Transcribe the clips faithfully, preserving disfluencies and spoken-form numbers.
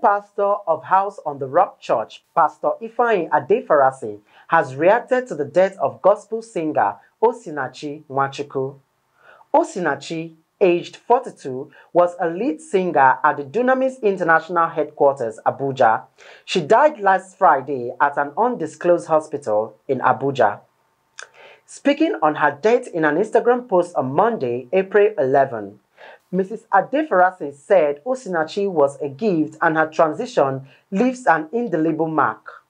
co-pastor of House on the Rock Church, Pastor Ifeanyi Adefarasin, has reacted to the death of gospel singer Osinachi Nwachukwu. Osinachi, aged forty-two, was a lead singer at the Dunamis International Headquarters, Abuja. She died last Friday at an undisclosed hospital in Abuja. Speaking on her death in an Instagram post on Monday, April eleventh, Missus Adefarasin said Osinachi was a gift and her transition leaves an indelible mark.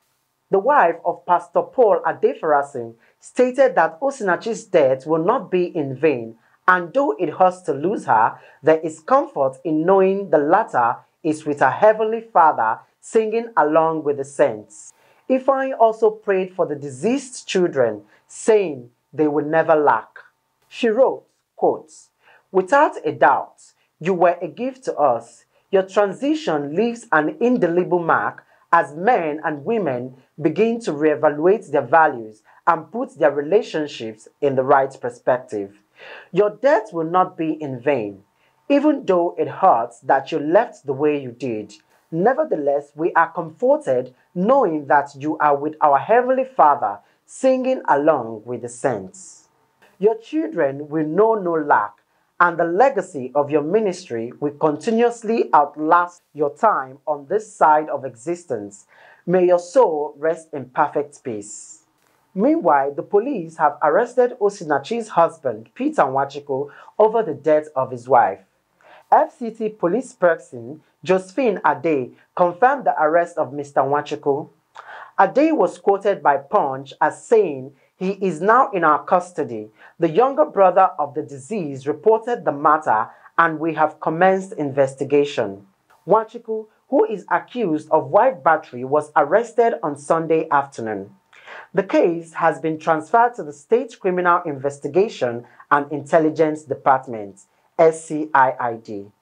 The wife of Pastor Paul Adefarasin stated that Osinachi's death will not be in vain, and though it hurts to lose her, there is comfort in knowing the latter is with her Heavenly Father, singing along with the saints. Ifeanyi also prayed for the deceased children, saying they would never lack. She wrote, quote, "Without a doubt, you were a gift to us. Your transition leaves an indelible mark as men and women begin to reevaluate their values and put their relationships in the right perspective. Your death will not be in vain, even though it hurts that you left the way you did. Nevertheless, we are comforted knowing that you are with our Heavenly Father, singing along with the saints. Your children will know no lack, and the legacy of your ministry will continuously outlast your time on this side of existence. May your soul rest in perfect peace." Meanwhile, the police have arrested Osinachi's husband, Peter Nwachiko, over the death of his wife. F C T police spokesperson Josephine Ade confirmed the arrest of Mister Nwachiko. Ade was quoted by Punch as saying, "He is now in our custody. The younger brother of the deceased reported the matter and we have commenced investigation." Nwachukwu, who is accused of wife battery, was arrested on Sunday afternoon. The case has been transferred to the State Criminal Investigation and Intelligence Department, S C I I D.